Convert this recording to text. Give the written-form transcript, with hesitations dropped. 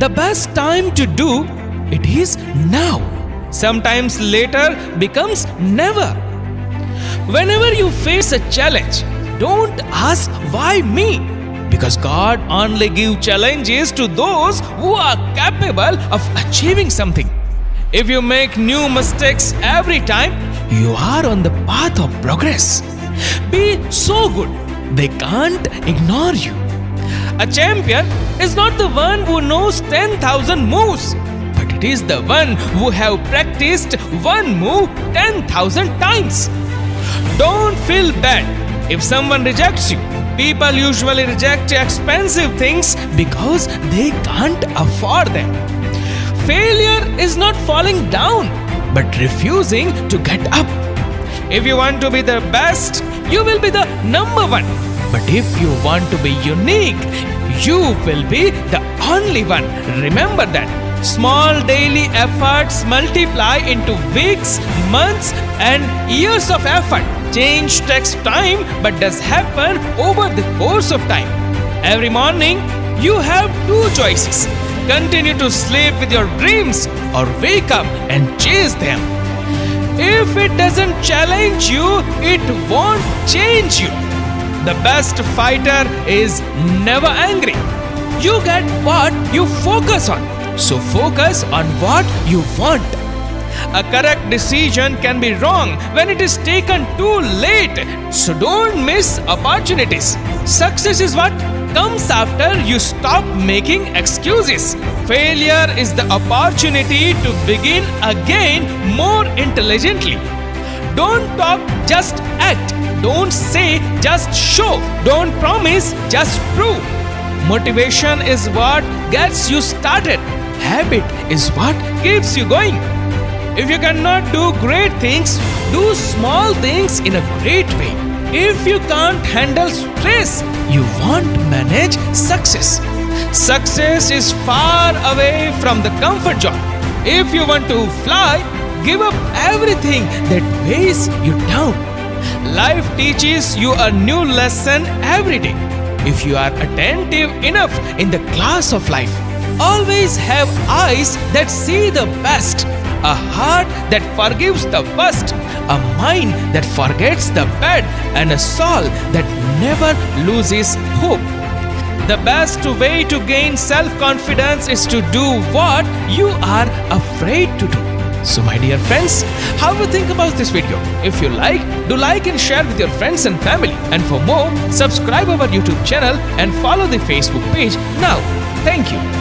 The best time to do it is now. Sometimes later becomes never. Whenever you face a challenge, don't ask why me, because God only gives challenges to those who are capable of achieving something. If you make new mistakes every time, you are on the path of progress. Be so good, they can't ignore you. A champion is not the one who knows 10,000 moves, but it is the one who have practiced one move 10,000 times. Don't feel bad if someone rejects you. People usually reject expensive things because they can't afford them. Failure is not falling down, but refusing to get up. If you want to be the best, you will be the number one. But if you want to be unique, you will be the only one. Remember that. Small daily efforts multiply into weeks, months, and years of effort. Change takes time but does happen over the course of time. Every morning, you have two choices. Continue to sleep with your dreams or wake up and chase them. If it doesn't challenge you, it won't change you. The best fighter is never angry. You get what you focus on, so focus on what you want. A correct decision can be wrong when it is taken too late, so don't miss opportunities. Success is what comes after you stop making excuses. Failure is the opportunity to begin again more intelligently. Don't talk, just act. Don't say, just show. Don't promise, just prove. Motivation is what gets you started. Habit is what keeps you going. If you cannot do great things, do small things in a great way. If you can't handle stress, you won't manage success. Success is far away from the comfort zone. If you want to fly, give up everything that weighs you down. Life teaches you a new lesson every day. If you are attentive enough in the class of life, always have eyes that see the best, a heart that forgives the worst, a mind that forgets the bad, and a soul that never loses hope. The best way to gain self-confidence is to do what you are afraid to do. So my dear friends, how do you think about this video? If you like, do like and share with your friends and family. And for more, subscribe our YouTube channel and follow the Facebook page now. Thank you.